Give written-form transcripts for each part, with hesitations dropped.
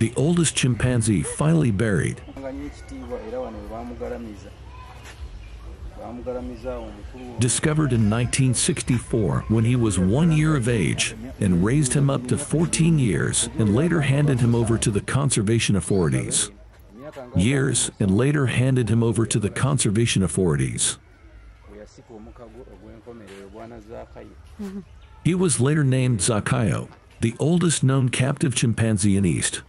The oldest chimpanzee finally buried. Discovered in 1964 when he was 1 year of age and raised him up to 14 years and later handed him over to the conservation authorities. He was later named Zakayo, the oldest known captive chimpanzee in East,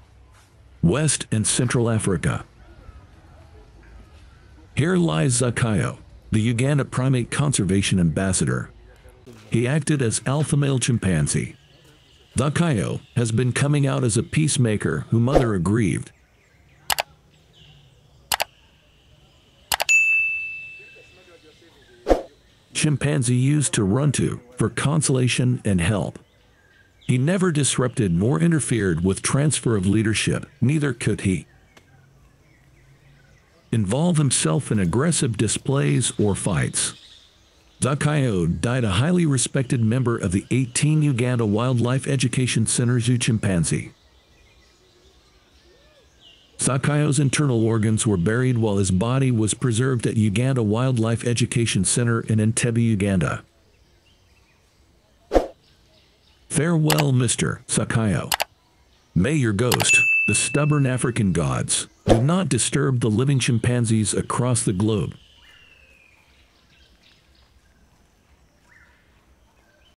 West, and Central Africa. Here lies Zakayo, the Uganda primate conservation ambassador. He acted as alpha male chimpanzee. Zakayo has been coming out as a peacemaker whom others are grieved. Chimpanzee used to run to for consolation and help. He never disrupted nor interfered with transfer of leadership, neither could he involve himself in aggressive displays or fights. Zakayo died a highly respected member of the 18 Uganda Wildlife Education Center zoo chimpanzee. Zakayo's internal organs were buried while his body was preserved at Uganda Wildlife Education Center in Entebbe, Uganda. Farewell, Mr. Zakayo. May your ghost, the stubborn African gods, do not disturb the living chimpanzees across the globe.